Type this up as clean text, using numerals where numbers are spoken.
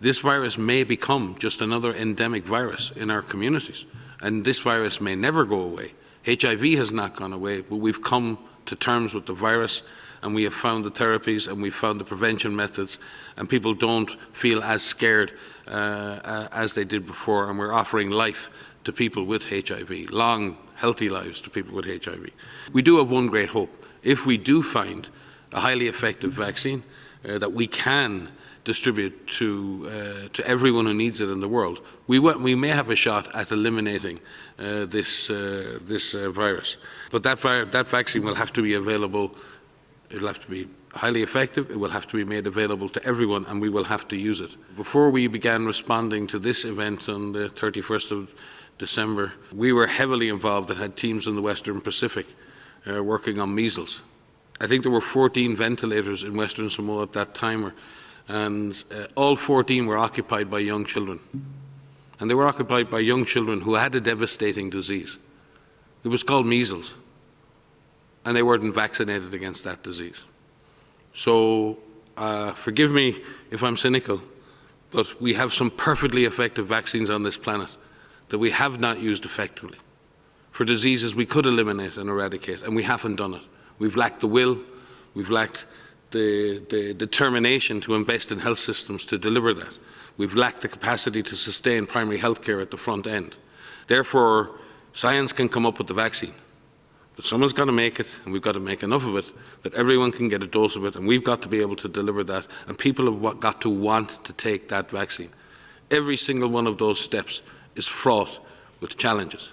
this virus may become just another endemic virus in our communities, and this virus may never go away. HIV has not gone away, but we've come to terms with the virus, and we have found the therapies, and we've found the prevention methods, and people don't feel as scared as they did before, and we're offering life to people with HIV, long, healthy lives to people with HIV. We do have one great hope. If we do find a highly effective vaccine that we can distribute to everyone who needs it in the world, we may have a shot at eliminating this virus. But that vaccine will have to be available. It will have to be highly effective, it will have to be made available to everyone, and we will have to use it. Before we began responding to this event on the 31st of December, we were heavily involved and had teams in the Western Pacific working on measles. I think there were 14 ventilators in Western Samoa at that time, and all 14 were occupied by young children. And they were occupied by young children who had a devastating disease. It was called measles, and they weren't vaccinated against that disease. So forgive me if I'm cynical, but we have some perfectly effective vaccines on this planet that we have not used effectively for diseases we could eliminate and eradicate, and we haven't done it. We've lacked the will, we've lacked the determination to invest in health systems to deliver that. We've lacked the capacity to sustain primary health care at the front end. Therefore, science can come up with the vaccine, but someone's got to make it, and we've got to make enough of it that everyone can get a dose of it, and we've got to be able to deliver that, and people have got to want to take that vaccine. Every single one of those steps is fraught with challenges.